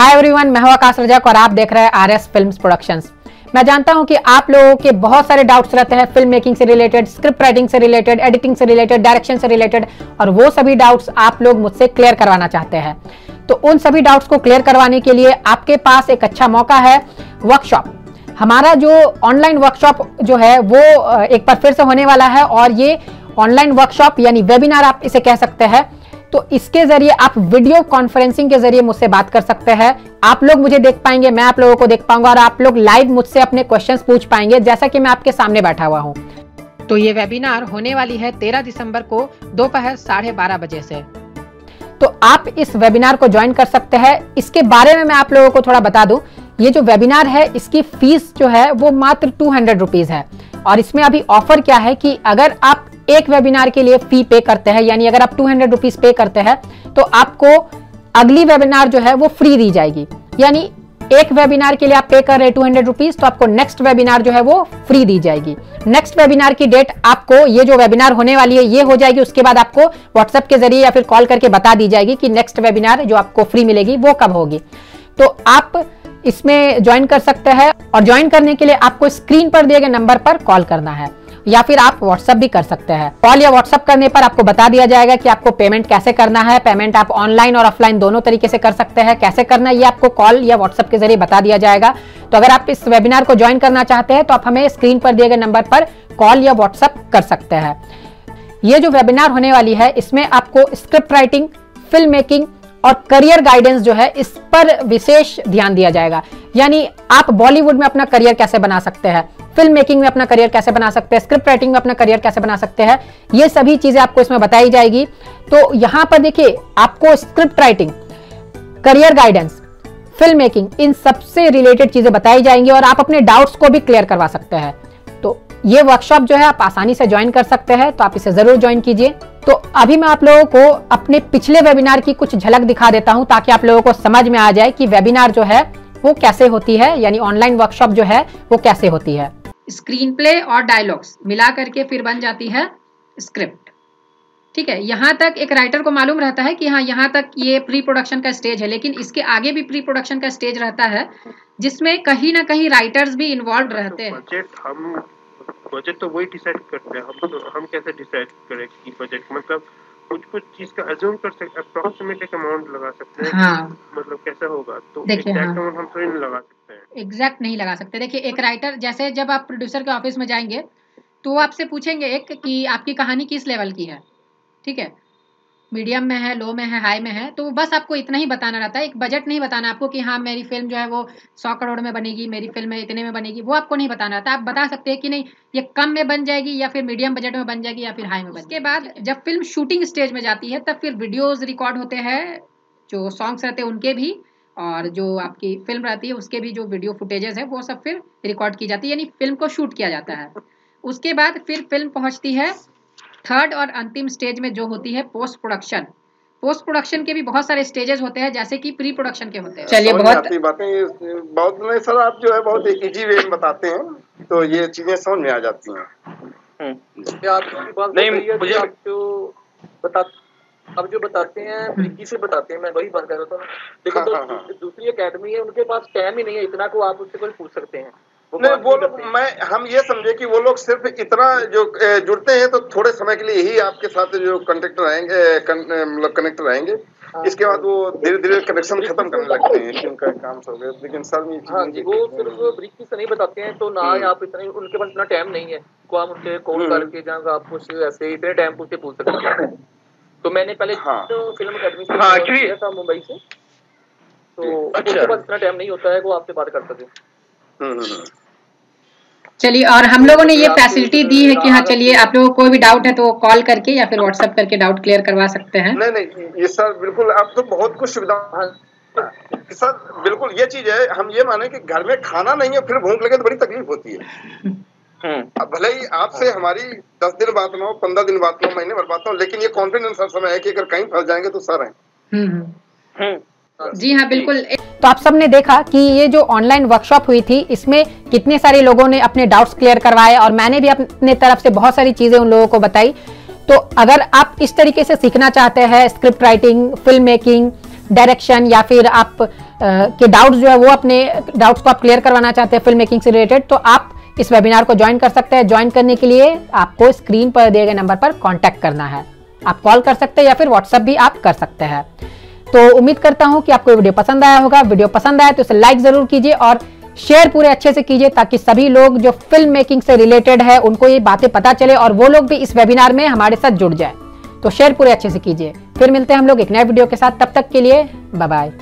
Hi everyone, मैं हूं आकाश राजा और आप देख रहे हैं आरएस फिल्म्स प्रोडक्शंस। मैं जानता हूं कि आप लोगों के बहुत सारे डाउट्स रहते हैं फिल्म मेकिंग से रिलेटेड, स्क्रिप्ट राइटिंग से रिलेटेड, एडिटिंग से रिलेटेड, डायरेक्शन से रिलेटेड, और वो सभी डाउट्स आप लोग मुझसे क्लियर करवाना चाहते हैं। तो उन सभी डाउट्स को क्लियर करवाने के लिए आपके पास एक अच्छा मौका है वर्कशॉप। हमारा जो ऑनलाइन वर्कशॉप जो है वो एक बार फिर से होने वाला है, और ये ऑनलाइन वर्कशॉप यानी वेबिनार आप इसे कह सकते हैं। तो इसके जरिए आप वीडियो कॉन्फ्रेंसिंग के जरिए मुझसे बात कर सकते हैं। आप लोग मुझे देख पाएंगे, मैं आप लोगों को देख पाऊंगा, और आप लोग लाइव मुझसे अपने क्वेश्चंस पूछ पाएंगे जैसा कि मैं आपके सामने बैठा हुआ हूं। तो ये वेबिनार होने वाली है 13 दिसंबर को दोपहर 12:30 बजे से। तो आप इस वेबिनार को ज्वाइन कर सकते हैं। इसके बारे में मैं आप लोगों को थोड़ा बता दूं, ये जो वेबिनार है इसकी फीस जो है वो मात्र 200 रुपीज है, और इसमें अभी ऑफर क्या है कि अगर आप एक वेबिनार के लिए फी पे करते हैं, यानी अगर आप 200 रुपीस पे करते हैं तो आपको अगली वेबिनार जो है वो फ्री दी जाएगी। यानी एक वेबिनार के लिए आप पे कर रहे हैं 200 रुपीस, तो आपको नेक्स्ट वेबिनार जो है वो फ्री दी जाएगी। नेक्स्ट वेबिनार की डेट आपको, ये जो वेबिनार होने वाली है ये हो जाएगी, उसके बाद आपको व्हाट्सएप के जरिए या फिर कॉल करके बता दी जाएगी कि नेक्स्ट वेबिनार जो आपको फ्री मिलेगी वो कब होगी। तो आप इसमें ज्वाइन कर सकते हैं, और ज्वाइन करने के लिए आपको स्क्रीन पर दिए गए नंबर पर कॉल करना है, या फिर आप व्हाट्सएप भी कर सकते हैं। कॉल या व्हाट्सएप करने पर आपको बता दिया जाएगा कि आपको पेमेंट कैसे करना है। पेमेंट आप ऑनलाइन और ऑफलाइन दोनों तरीके से कर सकते हैं। कैसे करना है ये आपको कॉल या व्हाट्सएप के जरिए बता दिया जाएगा। तो अगर आप इस वेबिनार को ज्वाइन करना चाहते हैं तो आप हमें स्क्रीन पर दिए गए नंबर पर कॉल या व्हाट्सएप कर सकते हैं। ये जो वेबिनार होने वाली है इसमें आपको स्क्रिप्ट राइटिंग, फिल्म मेकिंग और करियर गाइडेंस जो है इस पर विशेष ध्यान दिया जाएगा। यानी आप बॉलीवुड में अपना करियर कैसे बना सकते हैं, फिल्म मेकिंग में अपना करियर कैसे बना सकते हैं, स्क्रिप्ट राइटिंग में अपना करियर कैसे बना सकते हैं, ये सभी चीजें आपको इसमें बताई जाएगी। तो यहाँ पर देखिए, आपको script writing, career guidance, film making, इन सबसे रिलेटेड चीजें बताई जाएंगी, और आप अपने डाउट्स को भी क्लियर करवा सकते हैं। तो ये वर्कशॉप जो है आप आसानी से ज्वाइन कर सकते हैं, तो आप इसे जरूर ज्वाइन कीजिए। तो अभी मैं आप लोगों को अपने पिछले वेबिनार की कुछ झलक दिखा देता हूं, ताकि आप लोगों को समझ में आ जाए कि वेबिनार जो है वो कैसे होती है, यानी ऑनलाइन वर्कशॉप जो है वो कैसे होती है। स्क्रीन प्ले और डायलॉग्स मिला करके फिर बन जाती है स्क्रिप्ट। ठीक है, यहाँ तक एक राइटर को मालूम रहता है कि हाँ यहाँ तक ये प्री प्रोडक्शन का स्टेज है, लेकिन इसके आगे भी प्री प्रोडक्शन का स्टेज रहता है जिसमें कहीं ना कहीं राइटर्स भी इन्वॉल्व रहते हैं। बजट तो वही डिसाइड करते हैं, हम कैसे डिसाइड करें कि बजट, मतलब कुछ चीज का अज्यूम कर सकते, अप्रॉक्सीमेट एक अमाउंट लगा सकते हैं। हाँ। मतलब कैसा होगा, तो एग्जैक्ट अमाउंट हम तो नहीं लगा सकते हैं, एग्जैक्ट नहीं लगा सकते। देखिए, एक राइटर जैसे जब आप प्रोड्यूसर के ऑफिस में जाएंगे तो आपसे पूछेंगे एक कि आपकी कहानी किस लेवल की है, ठीक है, मीडियम में है, लो में है, हाई में है, तो बस आपको इतना ही बताना रहता है। एक बजट नहीं बताना आपको कि हाँ मेरी फिल्म जो है वो 100 करोड़ में बनेगी, मेरी फिल्म है इतने में बनेगी, वो आपको नहीं बताना रहता। आप बता सकते हैं कि नहीं ये कम में बन जाएगी, या फिर मीडियम बजट में बन जाएगी, या फिर हाई में बन जाएगी। उसके बाद जब फिल्म शूटिंग स्टेज में जाती है तब फिर वीडियोज रिकॉर्ड होते हैं, जो सॉन्ग्स रहते हैं उनके भी, और जो आपकी फिल्म रहती है उसके भी जो वीडियो फुटेजेस है वो सब फिर रिकॉर्ड की जाती है, यानी फिल्म को शूट किया जाता है। उसके बाद फिर फिल्म पहुँचती है थर्ड और अंतिम स्टेज में, जो होती है पोस्ट प्रोडक्शन। पोस्ट प्रोडक्शन के भी बहुत सारे स्टेजेस होते हैं, जैसे कि प्री प्रोडक्शन के होते हैं। चलिए, बहुत सर आप जो है बहुत इजी वे में बताते हैं, तो ये चीजें समझ में आ जाती हैं। आप नहीं मुझे आप जो बताते हैं ब्रिकी से बताते हैं, मैं वही बात कर रहा था। देखो तो दूसरी अकेडमी है, उनके पास टाइम ही नहीं है इतना को आप उनसे कोई पूछ सकते हैं। नहीं, वो लोग हम ये समझे कि वो लोग सिर्फ इतना जो जुड़ते हैं तो थोड़े समय के लिए ही आपके साथ जो कनेक्ट रहेंगे, मतलब कनेक्ट रहेंगे, इसके बाद वो धीरे धीरे कनेक्शन खत्म करने लगते हैं, उनका काम हो गया। लेकिन सर वो सिर्फ ब्रीकी से नहीं बताते हैं, तो ना आप इतने, उनके पास इतना टाइम नहीं है को आप उनसे कॉल करके जहाँ आप कुछ ऐसे इतने टाइम पूछते पूछ सकते हैं। तो मैंने पहले फिल्म अकेडमी था मुंबई से, तो उनके पास इतना टाइम नहीं होता है वो आपसे बात कर सके। चलिए, और हम लोगों ने ये फैसिलिटी दी है कि हाँ चलिए आप लोगों को कोई भी डाउट है तो कॉल करके या फिर व्हाट्सएप करके डाउट क्लियर करवा सकते हैं। नहीं नहीं, ये सर बिल्कुल आप तो बहुत कुछ सुविधा सर बिल्कुल ये चीज है। हम ये माने कि घर में खाना नहीं है फिर भूख लगे तो बड़ी तकलीफ होती है। अब भले ही आपसे हमारी 10 दिन बात ना हो, 15 दिन बात ना हो, महीने भर बात ना हो, लेकिन ये कॉन्फिडेंस हर समय है कि अगर कहीं फंस जाएंगे तो सर है। जी हाँ, बिल्कुल। तो आप सबने देखा कि ये जो ऑनलाइन वर्कशॉप हुई थी इसमें कितने सारे लोगों ने अपने डाउट्स क्लियर करवाए, और मैंने भी अपने तरफ से बहुत सारी चीजें उन लोगों को बताई। तो अगर आप इस तरीके से सीखना चाहते हैं script writing, film making, direction या फिर आप के डाउट्स जो है वो अपने डाउट्स को आप क्लियर करवाना चाहते हैं फिल्म मेकिंग से रिलेटेड, तो आप इस वेबिनार को ज्वाइन कर सकते हैं। ज्वाइन करने के लिए आपको स्क्रीन पर दिए गए नंबर पर कॉन्टैक्ट करना है। आप कॉल कर सकते हैं या फिर व्हाट्सएप भी आप कर सकते हैं। तो उम्मीद करता हूं कि आपको वीडियो पसंद आया होगा। वीडियो पसंद आया तो इसे लाइक जरूर कीजिए और शेयर पूरे अच्छे से कीजिए ताकि सभी लोग जो फिल्म मेकिंग से रिलेटेड है उनको ये बातें पता चले और वो लोग भी इस वेबिनार में हमारे साथ जुड़ जाए। तो शेयर पूरे अच्छे से कीजिए। फिर मिलते हैं हम लोग एक नए वीडियो के साथ। तब तक के लिए बाय बाय।